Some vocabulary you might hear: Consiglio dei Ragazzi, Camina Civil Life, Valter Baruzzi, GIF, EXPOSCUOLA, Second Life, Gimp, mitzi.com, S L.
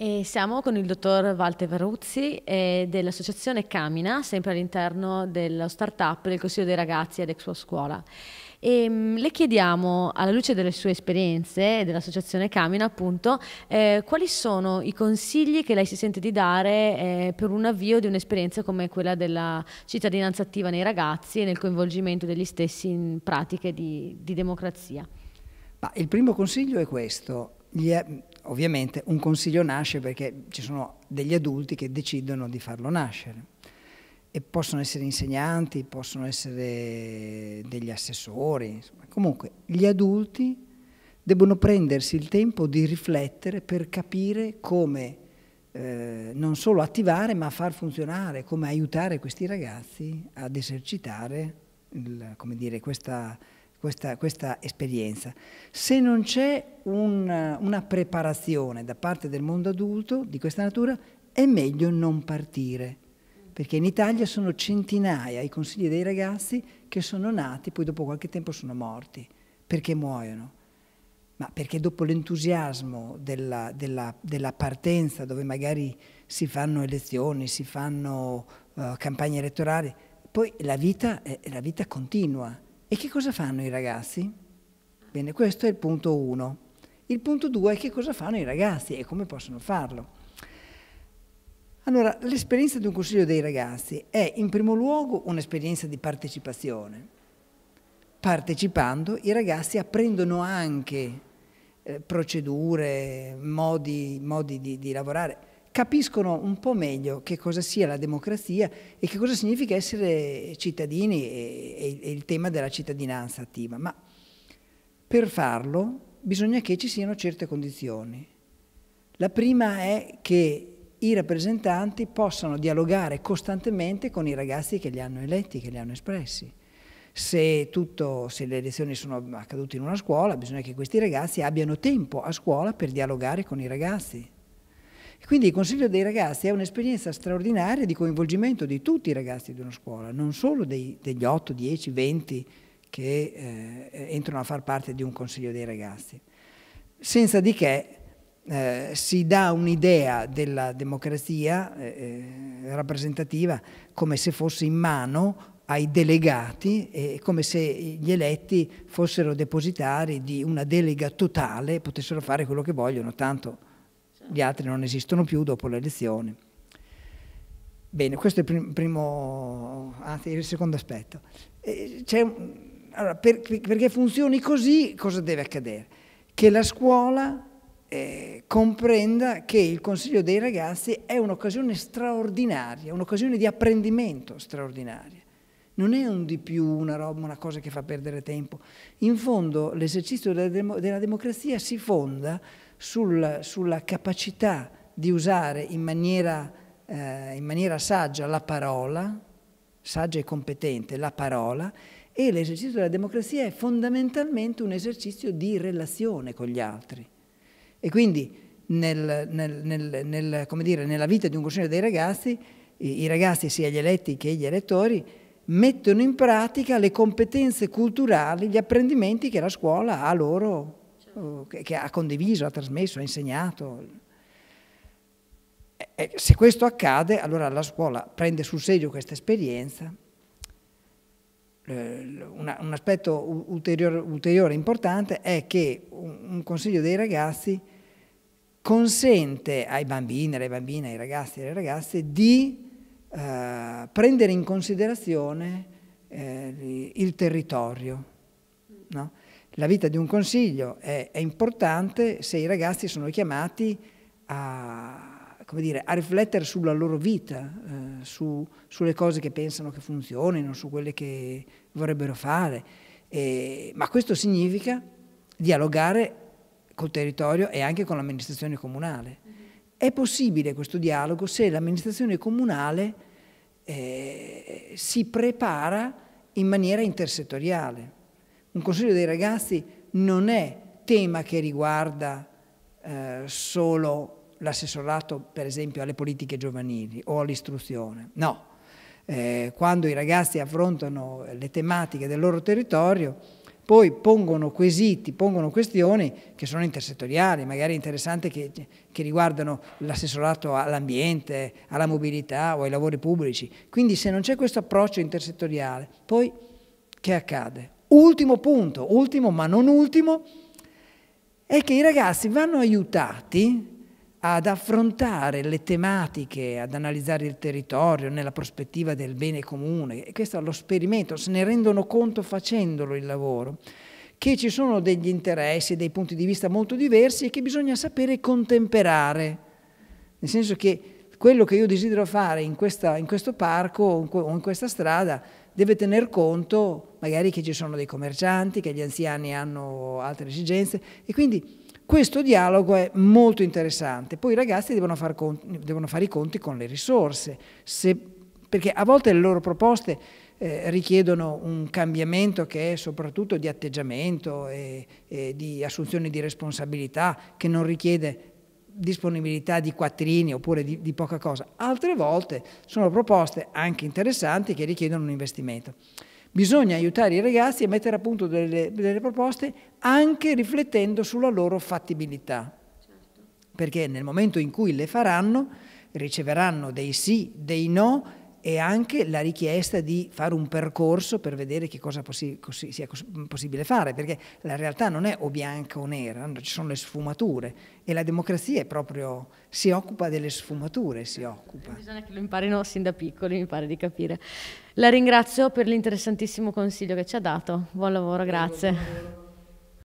E siamo con il dottor Valter Baruzzi dell'associazione Camina, sempre all'interno dello startup del Consiglio dei Ragazzi ed Expo Scuola. E le chiediamo, alla luce delle sue esperienze e dell'associazione Camina appunto, quali sono i consigli che lei si sente di dare per un avvio di un'esperienza come quella della cittadinanza attiva nei ragazzi e nel coinvolgimento degli stessi in pratiche di democrazia? Ma il primo consiglio è questo. Ovviamente un consiglio nasce perché ci sono degli adulti che decidono di farlo nascere e possono essere insegnanti, possono essere degli assessori, insomma. Comunque gli adulti debbono prendersi il tempo di riflettere per capire come non solo attivare ma far funzionare, come aiutare questi ragazzi ad esercitare questa esperienza. Se non c'è una preparazione da parte del mondo adulto di questa natura, è meglio non partire, perché in Italia sono centinaia i consigli dei ragazzi che sono nati, poi dopo qualche tempo sono morti. Perché muoiono? Ma perché dopo l'entusiasmo della partenza, dove magari si fanno elezioni, si fanno campagne elettorali, poi la vita continua. E che cosa fanno i ragazzi? Bene, questo è il punto 1. Il punto 2 è che cosa fanno i ragazzi e come possono farlo. Allora, l'esperienza di un consiglio dei ragazzi è in primo luogo un'esperienza di partecipazione. Partecipando i ragazzi apprendono anche procedure, modi di lavorare, capiscono un po' meglio che cosa sia la democrazia e che cosa significa essere cittadini e il tema della cittadinanza attiva. Ma per farlo bisogna che ci siano certe condizioni. La prima è che i rappresentanti possano dialogare costantemente con i ragazzi che li hanno eletti, che li hanno espressi. Se le elezioni sono accadute in una scuola, bisogna che questi ragazzi abbiano tempo a scuola per dialogare con i ragazzi. Quindi il Consiglio dei Ragazzi è un'esperienza straordinaria di coinvolgimento di tutti i ragazzi di una scuola, non solo degli 8, 10, 20 che entrano a far parte di un Consiglio dei Ragazzi. Senza di che si dà un'idea della democrazia rappresentativa come se fosse in mano ai delegati e come se gli eletti fossero depositari di una delega totale e potessero fare quello che vogliono, tanto gli altri non esistono più dopo le elezioni. Bene, questo è il secondo aspetto. Allora, perché funzioni così, cosa deve accadere? Che la scuola comprenda che il Consiglio dei Ragazzi è un'occasione straordinaria, un'occasione di apprendimento straordinaria. Non è un di più, una cosa che fa perdere tempo. In fondo l'esercizio della democrazia si fonda sulla capacità di usare in maniera saggia la parola, saggia e competente la parola, e l'esercizio della democrazia è fondamentalmente un esercizio di relazione con gli altri. E quindi nella vita di un consiglio dei ragazzi, i ragazzi, sia gli eletti che gli elettori, mettono in pratica le competenze culturali, gli apprendimenti che la scuola ha loro, che ha condiviso, ha trasmesso, ha insegnato. E se questo accade, allora la scuola prende sul serio questa esperienza. Un aspetto ulteriore importante è che un consiglio dei ragazzi consente ai bambini, alle bambine, ai ragazzi e alle ragazze di prendere in considerazione il territorio, no? La vita di un consiglio è importante se i ragazzi sono chiamati a riflettere sulla loro vita, sulle cose che pensano che funzionino, su quelle che vorrebbero fare. Ma questo significa dialogare col territorio e anche con l'amministrazione comunale. È possibile questo dialogo se l'amministrazione comunale si prepara in maniera intersettoriale. Un consiglio dei ragazzi non è tema che riguarda solo l'assessorato, per esempio, alle politiche giovanili o all'istruzione. No, quando i ragazzi affrontano le tematiche del loro territorio poi pongono quesiti, pongono questioni che sono intersettoriali, magari interessanti, che riguardano l'assessorato all'ambiente, alla mobilità o ai lavori pubblici. Quindi se non c'è questo approccio intersettoriale, poi che accade? Ultimo punto, ultimo ma non ultimo, è che i ragazzi vanno aiutati ad affrontare le tematiche, ad analizzare il territorio nella prospettiva del bene comune, e questo è lo sperimento, se ne rendono conto facendolo il lavoro, che ci sono degli interessi, dei punti di vista molto diversi e che bisogna sapere contemperare, nel senso che quello che io desidero fare in questo parco o in questa strada deve tener conto magari che ci sono dei commercianti, che gli anziani hanno altre esigenze, e quindi questo dialogo è molto interessante. Poi i ragazzi devono fare i conti con le risorse, perché a volte le loro proposte richiedono un cambiamento che è soprattutto di atteggiamento e di assunzione di responsabilità, che non richiede disponibilità di quattrini oppure di poca cosa. Altre volte sono proposte anche interessanti che richiedono un investimento. Bisogna aiutare i ragazzi a mettere a punto delle proposte anche riflettendo sulla loro fattibilità, certo, perché nel momento in cui le faranno riceveranno dei sì, dei no e anche la richiesta di fare un percorso per vedere che cosa sia possibile fare, perché la realtà non è o bianca o nera, ci sono le sfumature e la democrazia è proprio, si occupa delle sfumature, si occupa. Bisogna che lo imparino sin da piccoli, mi pare di capire. La ringrazio per l'interessantissimo consiglio che ci ha dato. Buon lavoro, grazie.